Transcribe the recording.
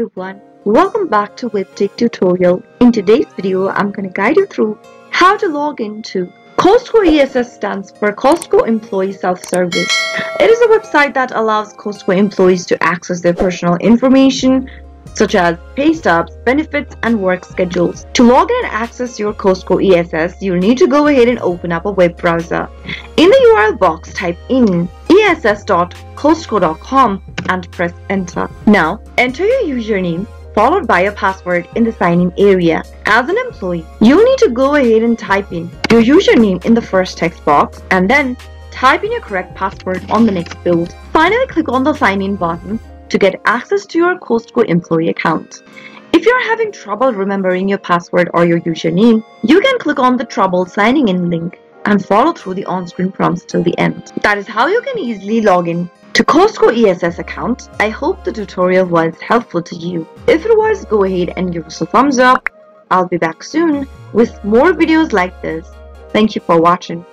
everyone, welcome back to WebTech tutorial. In today's video, I'm going to guide you through how to log into Costco ESS stands for Costco Employee Self-Service. It is a website that allows Costco employees to access their personal information such as pay stubs, benefits, and work schedules. To log in and access your Costco ESS, you'll need to go ahead and open up a web browser. In the URL box, type in ess.costco.com and press enter. Now, enter your username followed by a password in the sign-in area. As an employee, you need to go ahead and type in your username in the first text box and then type in your correct password on the next field. Finally, click on the sign-in button to get access to your Costco employee account. If you're having trouble remembering your password or your username, you can click on the Trouble Signing In link and follow through the on-screen prompts till the end. That is how you can easily log in to Costco ESS account. I hope the tutorial was helpful to you. If it was, go ahead and give us a thumbs up. I'll be back soon with more videos like this. Thank you for watching.